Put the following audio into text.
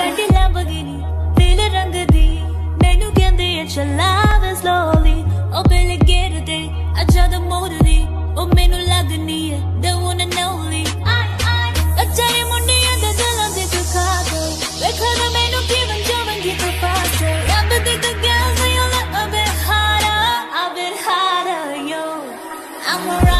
Sandila Lamborghini, pele rang di, mainu kende chalave slowly. Oh pele gere de, aja da motor di, oh mainu lagni hai, the one and only. Achare munne anda jalan de tu khade, dekha na mainu given jawan ki tu paas. Rab de the girls, you love a bit harder, yo. I'm alright.